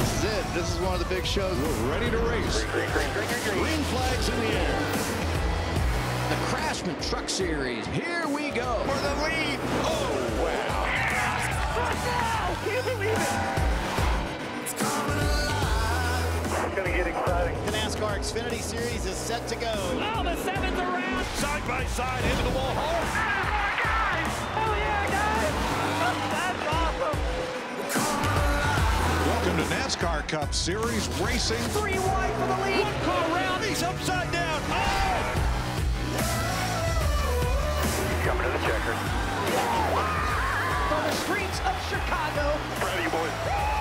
This is it. This is one of the big shows. We're ready to race. Green flags in the air. The Craftsman Truck Series. Here we go. For the lead. Oh, wow. Yeah. I can't believe it. It's coming alive. It's going to get exciting. The NASCAR Xfinity Series is set to go. Oh, the seventh round. Side by side into the wall. Oh. Welcome to NASCAR Cup Series racing. Three wide for the lead. One car round. He's upside down. Oh! Coming to the checker. From the streets of Chicago. Ready, boys.